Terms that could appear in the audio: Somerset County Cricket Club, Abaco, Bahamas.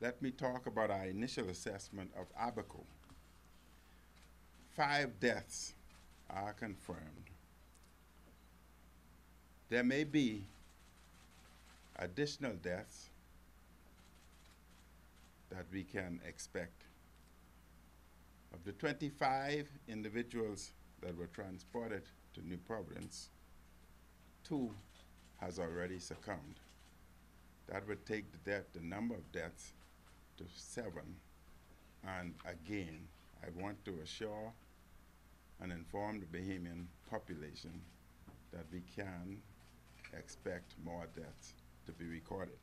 let me talk about our initial assessment of Abaco. 5 deaths are confirmed. There may be additional deaths that we can expect. Of the 25 individuals that were transported to New Providence, 2 has already succumbed. That would take the number of deaths to 7. And again, I want to assure and inform the Bahamian population that we can expect more deaths to be recorded.